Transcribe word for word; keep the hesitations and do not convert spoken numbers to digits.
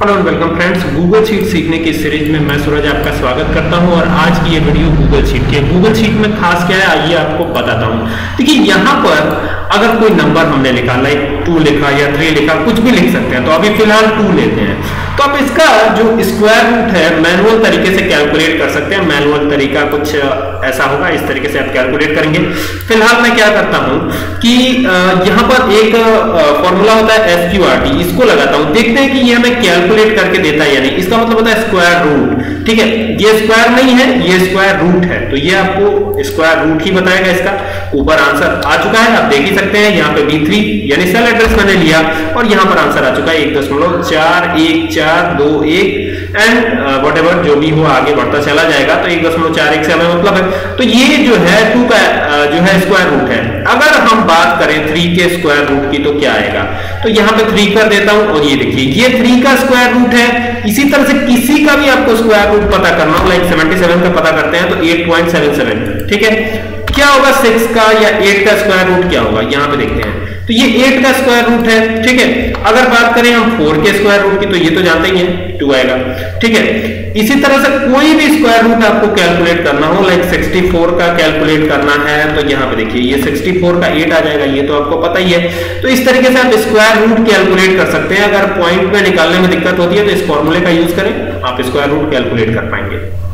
Hello and welcome friends, Google sheet सीखने की series में मैं सूरज आपका स्वागत करता हूं। और आज की ये वीडियो गूगल शीट की है। गूगल शीट में खास क्या है आइए आपको बताता हूं। देखिए यहाँ पर अगर कोई नंबर हमने लिखा लाइक टू लिखा या थ्री लिखा कुछ भी लिख सकते हैं, तो अभी फिलहाल टू लेते हैं। तो आप इसका जो स्क्वायर रूट है मैनुअल तरीके से कैलकुलेट कर सकते हैं। मैनुअल तरीका कुछ ऐसा होगा, इस तरीके से आप कैलकुलेट करेंगे। फिलहाल मैं क्या करता हूं कि यहाँ पर एक फॉर्मूला होता है एस क्यू आर टी, इसको लगाता हूँ, देखते हैं कि ये हमें कैलकुलेट कैलकुलेट करके देता है या नहीं। इसका मतलब होता है स्क्वायर रूट। ठीक है, ये स्क्वायर नहीं है, ये स्क्वायर रूट है, तो ये आपको स्क्वायर रूट ही बताएगा। इसका ऊपर आंसर आ चुका है, आप देख ही सकते हैं। यहाँ पे बी थ्री यानी सेल एड्रेस मैंने लिया और यहाँ पर आंसर आ चुका है एक दशमलव चार एक चार दो एक एंड वट एवर जो भी हो आगे बढ़ता चला जाएगा। तो एक दशमलव चार एक से हमें मतलब है, तो ये जो है टू का जो है स्क्वायर रूट है। अगर हम बात करें थ्री के स्क्वायर रूट की तो क्या आएगा, तो यहाँ पे थ्री कर देता हूँ और ये देखिए ये थ्री का स्क्वायर रूट है। इसी तरह से किसी का भी आपको स्क्वायर रूट पता करना हो, लाइक सतहत्तर का पता करते हैं तो आठ पॉइंट सात सात, ठीक है, क्या होगा छह का या आठ का स्क्वायर रूट क्या होगा यहाँ पे देखते हैं। तो ये आठ का स्क्वायर रूट है, ठीक है। अगर बात करें हम चार के स्क्वायर रूट की तो ये तो जानते ही है दो आएगा, ठीक है। इसी तरह से कोई भी स्क्वायर रूट आपको कैलकुलेट करना हो, लाइक चौंसठ का कैलकुलेट करना है तो यहाँ पे देखिए ये चौंसठ का आठ आ जाएगा, ये तो आपको पता ही है। तो इस तरीके से आप स्क्वायर रूट कैलकुलेट कर सकते हैं। अगर पॉइंट में निकालने में दिक्कत होती है तो इस फॉर्मूले का यूज करें, आप स्क्वायर रूट कैलकुलेट कर पाएंगे।